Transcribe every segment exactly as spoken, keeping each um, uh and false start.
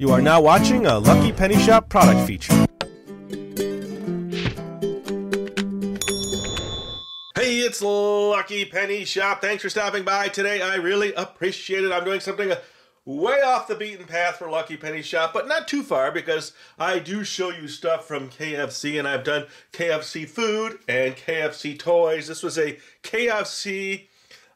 You are now watching a Lucky Penny Shop product feature. Hey, it's Lucky Penny Shop. Thanks for stopping by today. I really appreciate it. I'm doing something way off the beaten path for Lucky Penny Shop, but not too far because I do show you stuff from K F C, and I've done K F C food and K F C toys. This was a K F C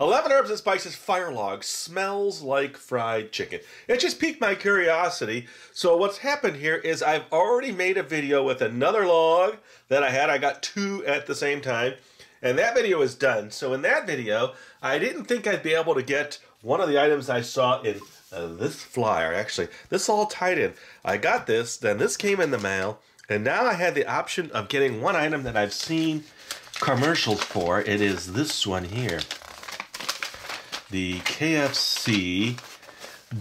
eleven Herbs and Spices Envirolog smells like fried chicken. It just piqued my curiosity. So what's happened here is I've already made a video with another log that I had. I got two at the same time, and that video is done. So in that video, I didn't think I'd be able to get one of the items I saw in uh, this flyer. Actually, this all tied in. I got this, then this came in the mail, and now I had the option of getting one item that I've seen commercials for. It is this one here. The K F C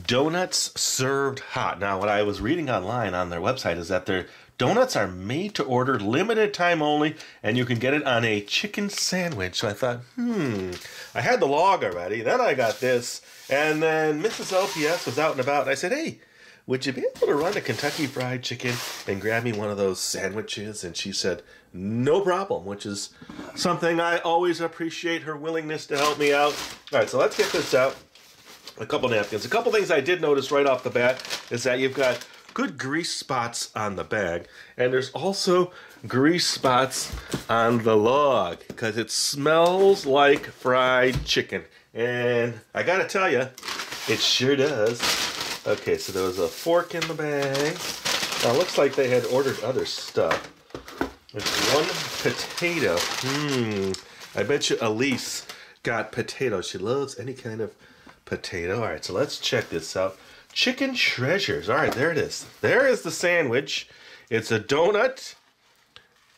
donuts served hot. Now, what I was reading online on their website is that their donuts are made to order, limited time only, and you can get it on a chicken sandwich. So I thought, hmm, I had the log already, then I got this, and then Missus L P S was out and about, and I said, hey, would you be able to run to Kentucky Fried Chicken and grab me one of those sandwiches? And she said, no problem, which is something I always appreciate, her willingness to help me out. All right, so let's get this out. A couple napkins. A couple things I did notice right off the bat is that you've got good grease spots on the bag, and there's also grease spots on the log because it smells like fried chicken. And I gotta tell you, it sure does. Okay, so there was a fork in the bag. Now, it looks like they had ordered other stuff. There's one potato. Hmm. I bet you Elise got potatoes. She loves any kind of potato. All right, so let's check this out. Chicken treasures. All right, there it is. There is the sandwich. It's a donut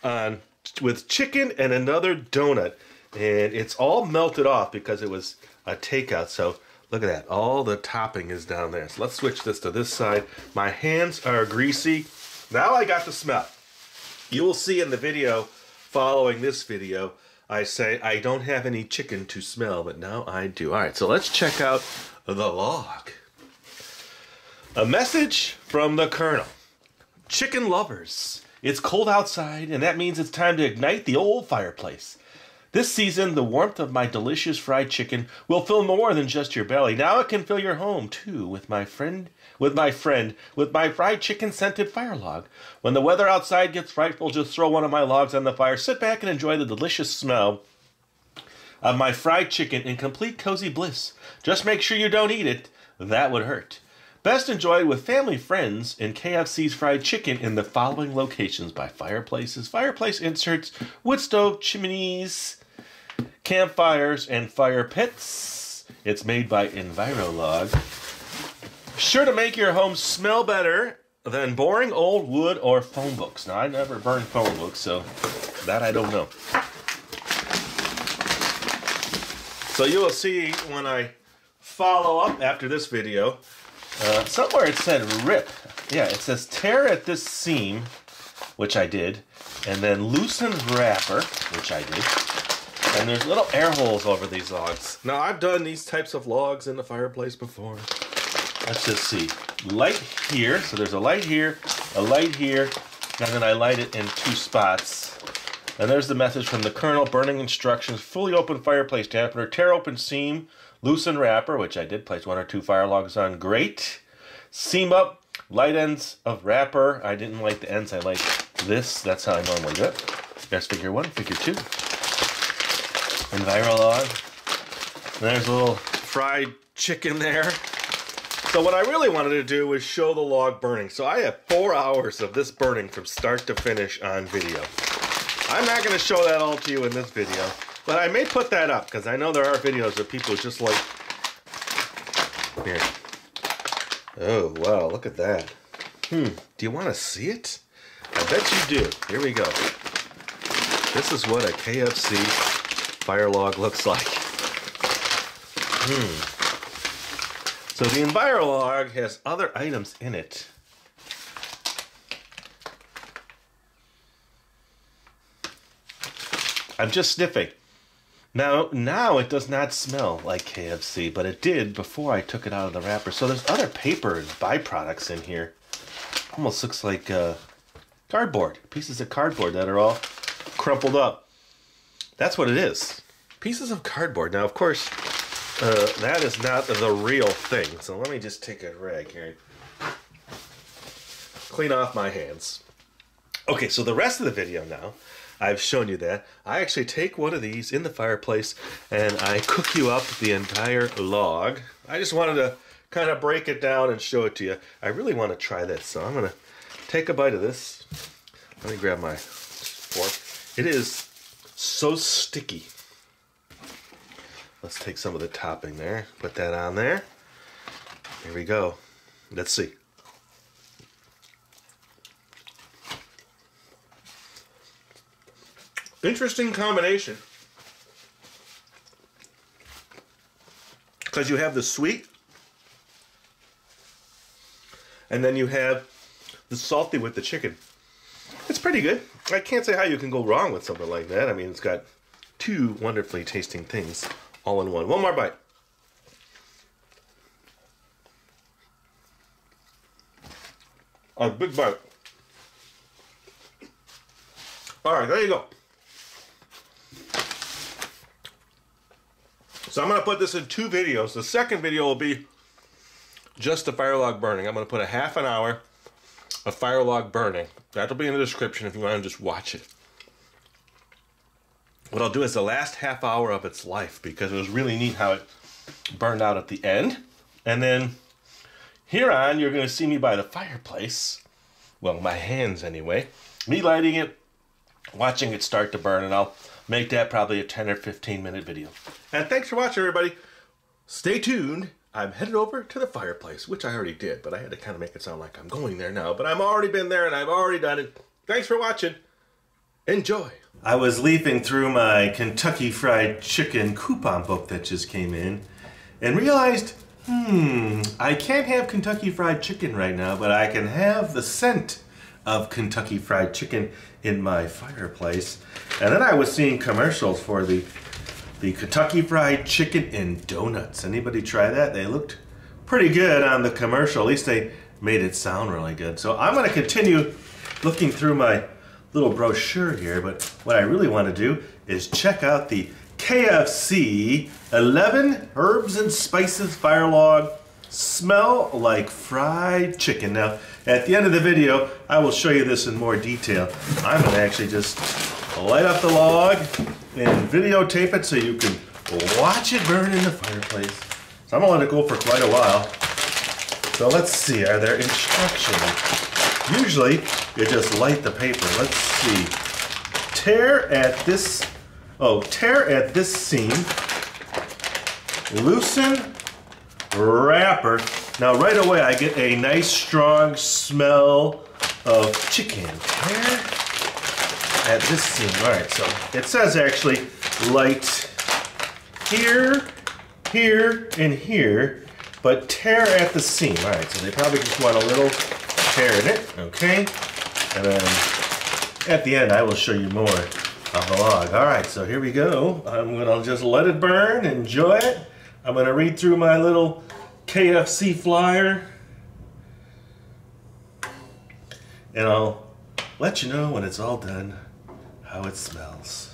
on, with chicken and another donut. And it's all melted off because it was a takeout. So look at that, all the topping is down there. So let's switch this to this side. My hands are greasy. Now I got the smell. You will see in the video following this video, I say I don't have any chicken to smell, but now I do. All right, so let's check out the log. A message from the Colonel. Chicken lovers, it's cold outside, and that means it's time to ignite the old fireplace. This season, the warmth of my delicious fried chicken will fill more than just your belly. Now it can fill your home, too, with my friend, with my friend, with my fried chicken-scented Envirolog. When the weather outside gets frightful, just throw one of my logs on the fire. Sit back and enjoy the delicious smell of my fried chicken in complete cozy bliss. Just make sure you don't eat it. That would hurt. Best enjoyed with family, friends, and K F C's fried chicken in the following locations by fireplaces, fireplace inserts, wood stove, chimneys, campfires, and fire pits. It's made by Envirolog. Sure to make your home smell better than boring old wood or phone books. Now, I never burn phone books, so that I don't know. So you will see when I follow up after this video, uh, somewhere it said rip. Yeah, it says tear at this seam, which I did, and then loosen wrapper, which I did. And there's little air holes over these logs. Now, I've done these types of logs in the fireplace before. Let's just see. Light here. So there's a light here, a light here, and then I light it in two spots. And there's the message from the Colonel. Burning instructions. Fully open fireplace dampener. Tear open seam. Loosen wrapper, which I did. Place one or two fire logs on. Grate. Seam up. Light ends of wrapper. I didn't like the ends. I like this. That's how I normally do it. There's figure one, figure two. Envirolog. There's a little fried chicken there. So what I really wanted to do was show the log burning. So I have four hours of this burning from start to finish on video. I'm not going to show that all to you in this video, but I may put that up because I know there are videos of people just like... Here. Oh, wow, look at that. Hmm, do you want to see it? I bet you do. Here we go. This is what a K F C Envirolog looks like. Hmm. So the Envirolog has other items in it. I'm just sniffing. Now, now it does not smell like K F C, but it did before I took it out of the wrapper. So there's other paper and byproducts in here. Almost looks like uh, cardboard, pieces of cardboard that are all crumpled up. That's what it is, pieces of cardboard. Now, of course, uh, that is not the real thing. So let me just take a rag here and clean off my hands. Okay, so the rest of the video now, I've shown you that. I actually take one of these in the fireplace and I cook you up the entire log. I just wanted to kind of break it down and show it to you. I really want to try this, so I'm going to take a bite of this. Let me grab my fork. It is so sticky. Let's take some of the topping there, put that on there. Here we go. Let's see. Interesting combination, because you have the sweet and then you have the salty with the chicken. It's pretty good. I can't say how you can go wrong with something like that. I mean, it's got two wonderfully tasting things all in one. One more bite. A big bite. All right, there you go. So I'm going to put this in two videos. The second video will be just the fire log burning. I'm going to put a half an hour of fire log burning. That'll be in the description if you want to just watch it. What I'll do is the last half hour of its life, because it was really neat how it burned out at the end. And then here on, you're going to see me by the fireplace. Well, my hands anyway. Me lighting it, watching it start to burn, and I'll make that probably a ten or fifteen minute video. And thanks for watching, everybody. Stay tuned. I'm headed over to the fireplace, which I already did, but I had to kind of make it sound like I'm going there now. But I've already been there and I've already done it. Thanks for watching. Enjoy. I was leafing through my Kentucky Fried Chicken coupon book that just came in and realized, hmm, I can't have Kentucky Fried Chicken right now, but I can have the scent of Kentucky Fried Chicken in my fireplace. And then I was seeing commercials for the the Kentucky Fried Chicken and donuts. Anybody try that? They looked pretty good on the commercial. At least they made it sound really good. So I'm going to continue looking through my little brochure here, but what I really want to do is check out the K F C eleven Herbs and Spices Fire Log Smell Like Fried Chicken. Now, at the end of the video, I will show you this in more detail. I'm going to actually just light up the log and videotape it so you can watch it burn in the fireplace. So I'm going to let it go for quite a while. So let's see, are there instructions? Usually, you just light the paper. Let's see. Tear at this, oh, tear at this seam. Loosen wrapper. Now right away I get a nice strong smell of chicken. Tear at this seam. Alright, so it says actually light here, here, and here, but tear at the seam. Alright, so they probably just want a little tear in it. Okay. And then at the end I will show you more of the log. Alright, so here we go. I'm gonna just let it burn, enjoy it. I'm going to read through my little K F C flyer, and I'll let you know when it's all done how it smells.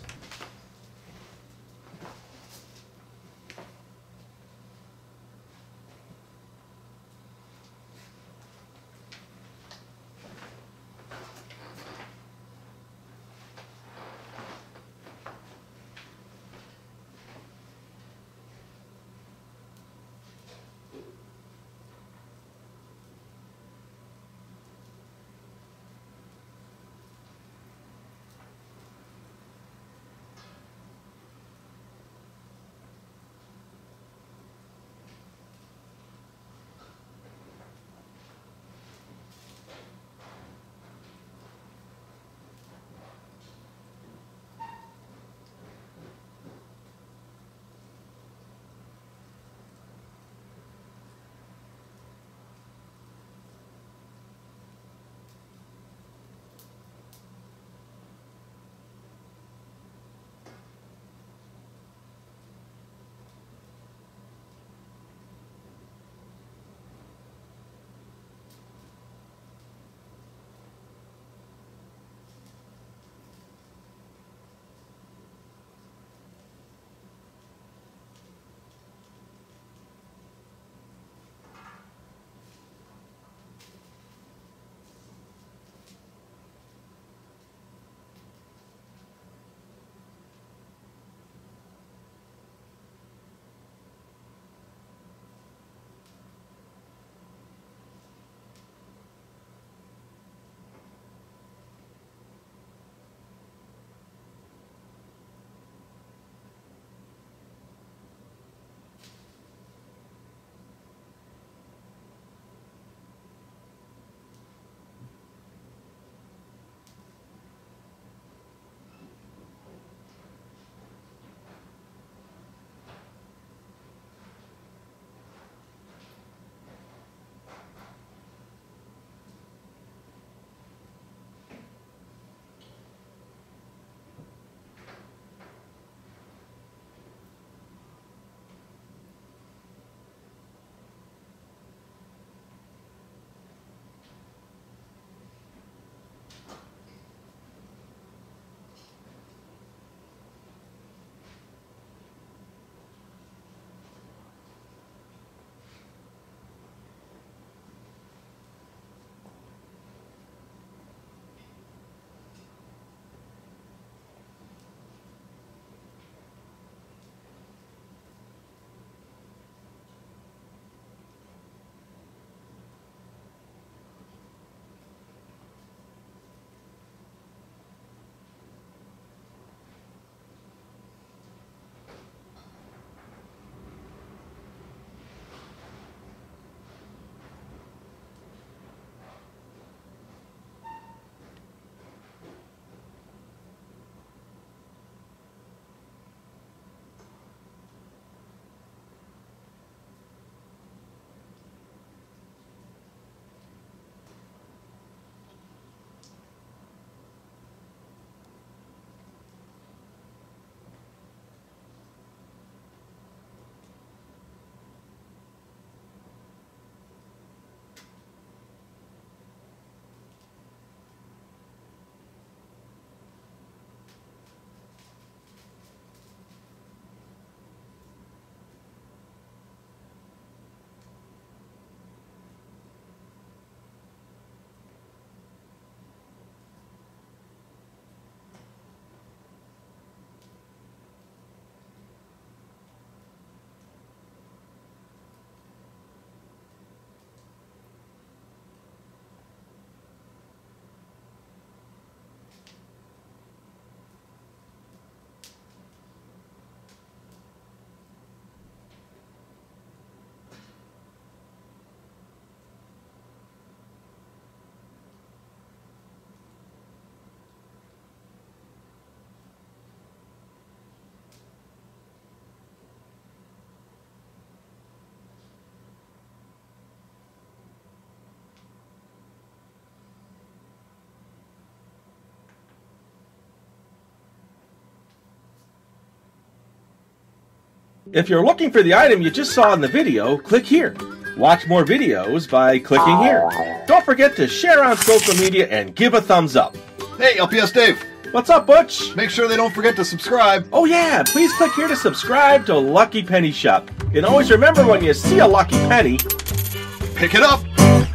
If you're looking for the item you just saw in the video, click here. Watch more videos by clicking here. Don't forget to share on social media and give a thumbs up. Hey, L P S Dave. What's up, Butch? Make sure they don't forget to subscribe. Oh yeah, please click here to subscribe to Lucky Penny Shop. And always remember, when you see a lucky penny, pick it up.